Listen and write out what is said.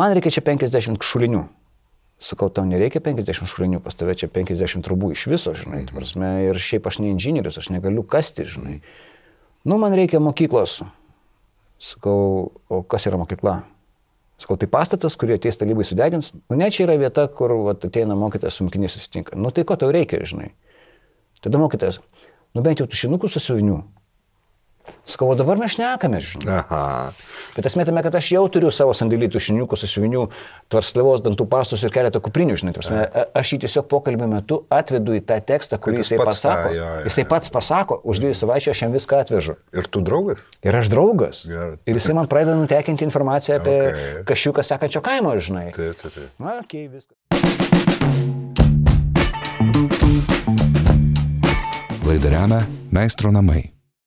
man reikia čia 50 šulinių. Sakau, tau nereikia 50 šulinių, pas tave čia 50 trubų iš viso, žinai, prasme, ir šiaip aš ne inžinierius, aš negaliu kasti, žinai. Nu, man reikia mokyklos. Sakau, o kas yra mokykla? Sakau, tai pastatas, kurį ateis talybai sudegins. Nu, ne, čia yra vieta, kur vat, ateina mokytas, su mokiniais susitinka. Nu, tai ko tau reikia, žinai? Tada mokytas, nu bent jau tušinukų susivinių. Sakau, o dabar mes šnekame, žinai. Aha. Bet esmė tame, kad aš jau turiu savo sandėlį tušiniukų, susivinių, tvarslevos, dantų pastos ir keletą kuprinių, žinai. Prasme, aš jį tiesiog pokalbio metu atvedu į tą tekstą, kurį jisai pasako. Jisai pats pasako, už 2 savaičių aš jam viską atvežu. Ir tu draugas? Ir aš draugas. Ir jisai man pradeda nutekinti informaciją apie Kašiuką sekančio kaimo, žinai. Taip, taip, taip. Na, okei, viskas. Laidą remia Meistro namai.